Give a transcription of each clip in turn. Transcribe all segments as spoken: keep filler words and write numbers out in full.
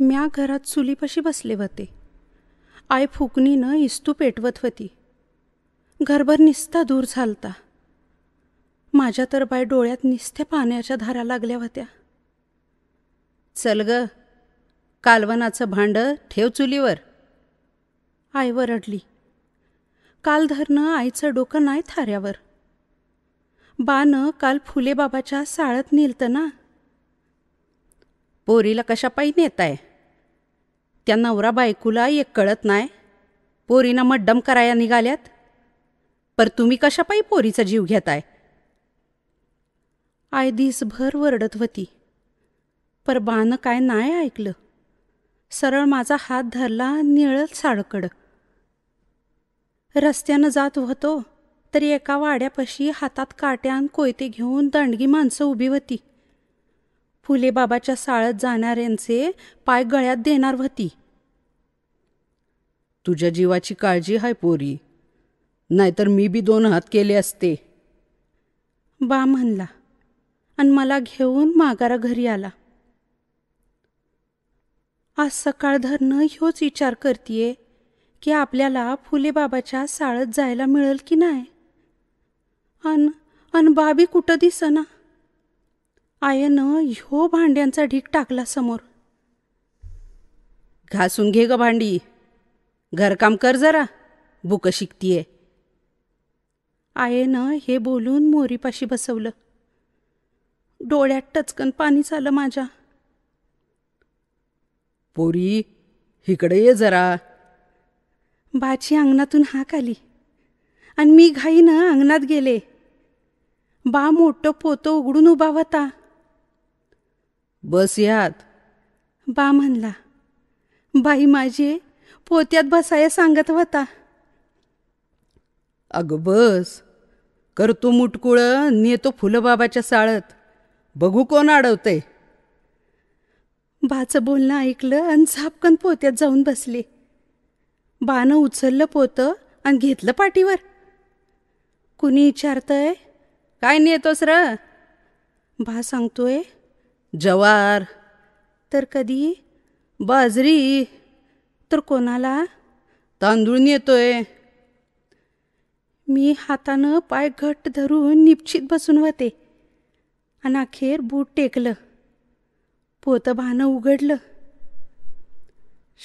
म्या घरात चुलीपाशी बसले होते. आई फुकनीनं इस्तू पेटवत होती. घरभर निस्ता दूर झालता. माझ्या तर बाय डोळ्यात निस्त्या पाण्याच्या धारा लागल्या होत्या. चल ग, कालवनाचं भांड ठेव चुलीवर, आई वरडली. काल धरणं आईचं डोकं नाही थाऱ्यावर. बानं काल फुलेबाबाच्या साळत नेलतं ना. पोरीला कशा पायी नेताय? त्या नवरा बायकूला एक कळत नाही, पोरीना मड्डम कराया निघाल्यात, पर तुम्ही कशा पायी पोरीचा जीव घेताय? आई दिसभर वरडत होती, पर बानं काय नाही ऐकलं. सरळ माझा हात धरला निळत साळकडं. रस्त्यानं जात होतो तरी एका वाड्यापाशी हातात काट्यान कोयते घेऊन दंडगी माणसं उभी होती. फुलेबाबाच्या साळत जाणाऱ्यांचे पाय गळ्यात देणार होती. तुझ्या जीवाची काळजी हाय पोरी, नाहीतर मी बी दोन हात केले असते, बा म्हणला आणि मला घेऊन माघारा घरी आला. आज सकाळ धरणं ह्योच विचार करतीये की आपल्याला फुलेबाबाच्या साळत जायला मिळेल की नाही. अन अन बाबी कुठं दिसना. आयनं ह्यो भांड्यांचा ढीक टाकला समोर. घासून घे ग भांडी, घरकाम कर जरा, बुक शिकतीये. आयनं हे बोलून मोरीपाशी बसवलं. डोळ्यात टचकन पाणी झालं माझ्या. पोरी इकडे ये जरा, बाची अंगणातून हाक आली आणि मी घाईनं अंगणात गेले. बा मोठं पोतं उघडून उभा होता. बस यात, बा म्हणला. बाई माझे पोत्यात बसाया सांगत होता. अग बस, करतो मुटकुळं, नेतो फुलबाबाच्या साळत, बघू कोण अडवतंय. बाचं बोलणं ऐकलं आणि झापकन पोत्यात जाऊन बसले. बानं उचललं पोतं आणि घेतलं पाठीवर. कुणी विचारतंय, काय नेतोस र? बा सांगतोय, जवार, तर कधी बाजरी, तर कोणाला तांदूळ नेतोय. मी हातानं पाय घट्ट धरून निपचित बसून होते आणि अखेर बूट टेकलं. पोतं बानं उघडलं.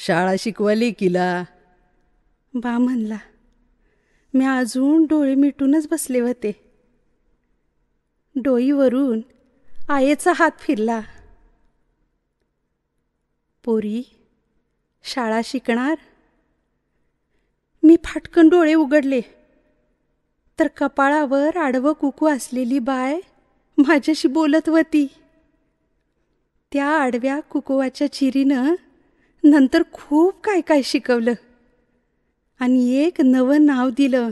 शाळा शिकवली किला, बा म्हणला. मी अजून डोळे मिटूनच बसले होते. डोईवरून आईचा हात फिरला. पोरी शाळा शिकणार? मी फाटकन डोळे उघडले तर कपाळावर आडवं कुकू असलेली बाय माझ्याशी बोलत होती. त्या आडव्या कुकुवाच्या चिरीनं नंतर खूप काय काय शिकवलं आणि एक नवं नाव दिलं,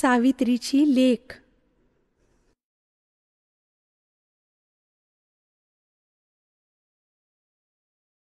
सावित्रीची लेक.